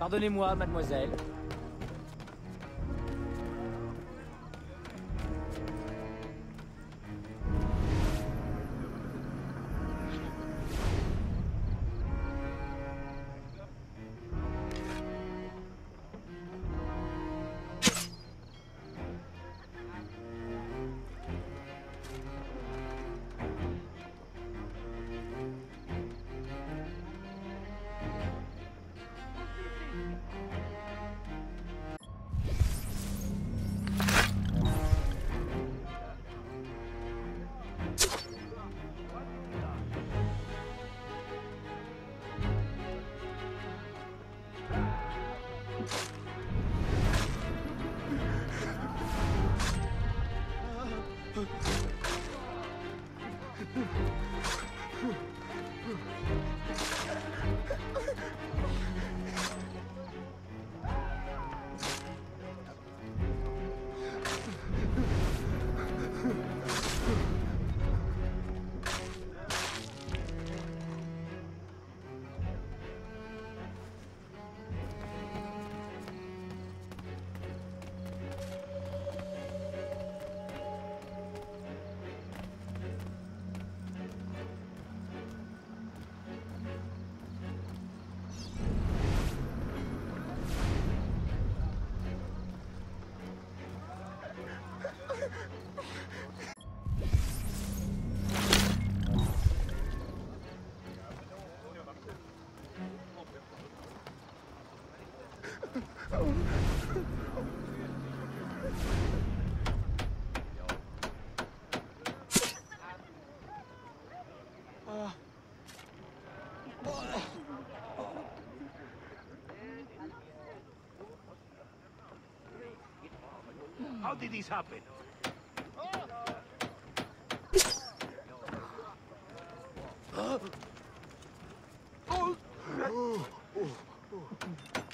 Pardonnez-moi, mademoiselle. How did this happen? Huh? Oh. Oh. Oh. Oh.